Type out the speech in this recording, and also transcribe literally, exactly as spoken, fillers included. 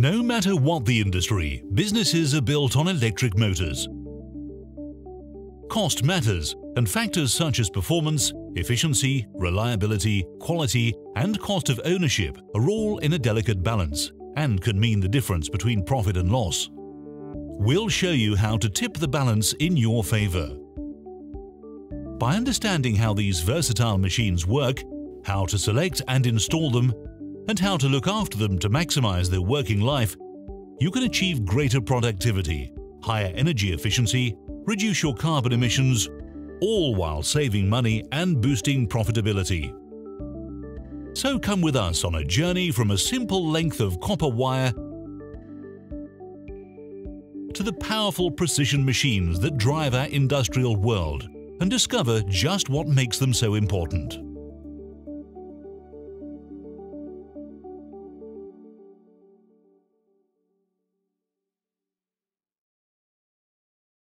No matter what the industry, businesses are built on electric motors. Cost matters, and factors such as performance, efficiency, reliability, quality, and cost of ownership are all in a delicate balance and can mean the difference between profit and loss. We'll show you how to tip the balance in your favor. By understanding how these versatile machines work, how to select and install them, and how to look after them to maximize their working life, you can achieve greater productivity, higher energy efficiency, reduce your carbon emissions, all while saving money and boosting profitability. So come with us on a journey from a simple length of copper wire to the powerful precision machines that drive our industrial world, and discover just what makes them so important.